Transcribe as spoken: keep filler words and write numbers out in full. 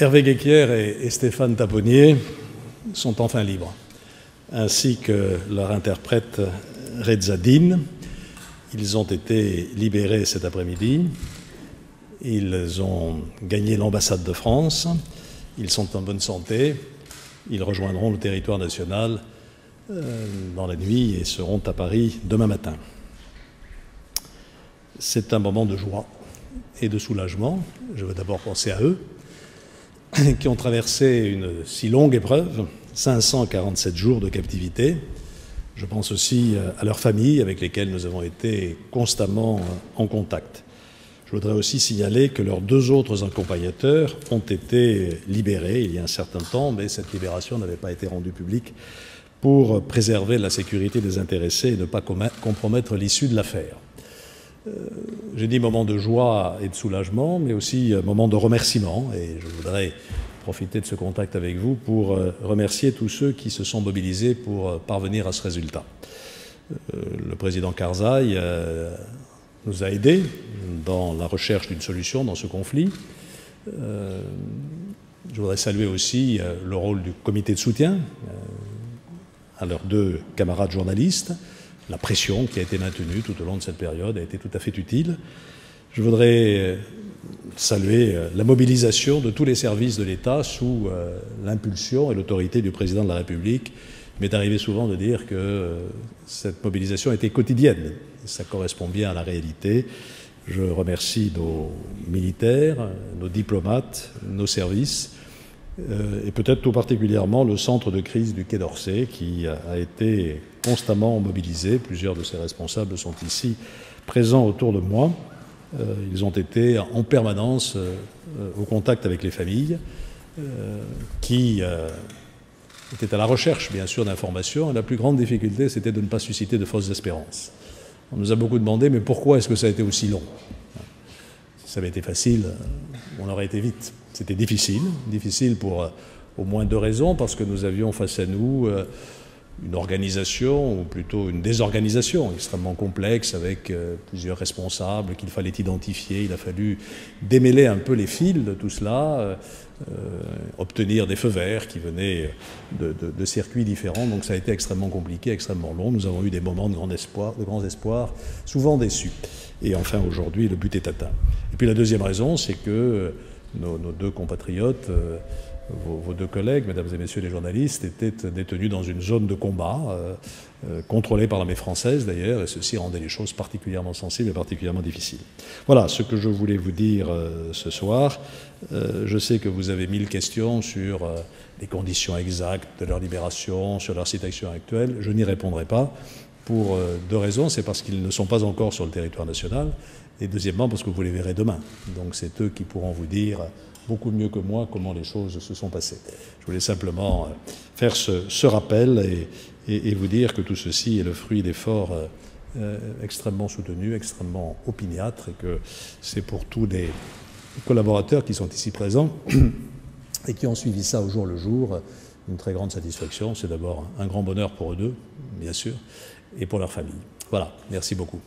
Hervé Ghesquière et Stéphane Taponier sont enfin libres, ainsi que leur interprète Reza Din. Ils ont été libérés cet après-midi. Ils ont gagné l'ambassade de France. Ils sont en bonne santé. Ils rejoindront le territoire national dans la nuit et seront à Paris demain matin. C'est un moment de joie et de soulagement. Je veux d'abord penser à eux, qui ont traversé une si longue épreuve, cinq cent quarante-sept jours de captivité. Je pense aussi à leurs familles avec lesquelles nous avons été constamment en contact. Je voudrais aussi signaler que leurs deux autres accompagnateurs ont été libérés il y a un certain temps, mais cette libération n'avait pas été rendue publique pour préserver la sécurité des intéressés et ne pas compromettre l'issue de l'affaire. J'ai dit moment de joie et de soulagement, mais aussi moment de remerciement. Et je voudrais profiter de ce contact avec vous pour remercier tous ceux qui se sont mobilisés pour parvenir à ce résultat. Le président Karzaï nous a aidés dans la recherche d'une solution dans ce conflit. Je voudrais saluer aussi le rôle du comité de soutien à leurs deux camarades journalistes. La pression qui a été maintenue tout au long de cette période a été tout à fait utile. Je voudrais saluer la mobilisation de tous les services de l'État sous l'impulsion et l'autorité du président de la République. Il m'est arrivé souvent de dire que cette mobilisation était quotidienne. Ça correspond bien à la réalité. Je remercie nos militaires, nos diplomates, nos services, et peut-être tout particulièrement le centre de crise du Quai d'Orsay qui a été constamment mobilisé. Plusieurs de ses responsables sont ici présents autour de moi. Ils ont été en permanence au contact avec les familles qui étaient à la recherche, bien sûr, d'informations. La plus grande difficulté, c'était de ne pas susciter de fausses espérances. On nous a beaucoup demandé, mais pourquoi est-ce que ça a été aussi long ? Si ça avait été facile, on aurait été vite. C'était difficile, difficile pour euh, au moins deux raisons, parce que nous avions face à nous euh, une organisation, ou plutôt une désorganisation extrêmement complexe, avec euh, plusieurs responsables qu'il fallait identifier. Il a fallu démêler un peu les fils de tout cela, euh, euh, obtenir des feux verts qui venaient de, de, de circuits différents. Donc ça a été extrêmement compliqué, extrêmement long. Nous avons eu des moments de grand espoir, de grands espoirs, souvent déçus. Et enfin, aujourd'hui, le but est atteint. Et puis la deuxième raison, c'est que euh, Nos, nos deux compatriotes, euh, vos, vos deux collègues, mesdames et messieurs les journalistes, étaient détenus dans une zone de combat, euh, euh, contrôlée par l'armée française d'ailleurs, et ceci rendait les choses particulièrement sensibles et particulièrement difficiles. Voilà ce que je voulais vous dire euh, ce soir. Euh, je sais que vous avez mille questions sur euh, les conditions exactes de leur libération, sur leur situation actuelle. Je n'y répondrai pas pour euh, deux raisons. C'est parce qu'ils ne sont pas encore sur le territoire national. Et deuxièmement, parce que vous les verrez demain. Donc c'est eux qui pourront vous dire beaucoup mieux que moi comment les choses se sont passées. Je voulais simplement faire ce, ce rappel et, et, et vous dire que tout ceci est le fruit d'efforts euh, extrêmement soutenus, extrêmement opiniâtres, et que c'est pour tous les collaborateurs qui sont ici présents et qui ont suivi ça au jour le jour une très grande satisfaction. C'est d'abord un grand bonheur pour eux deux, bien sûr, et pour leur famille. Voilà, merci beaucoup.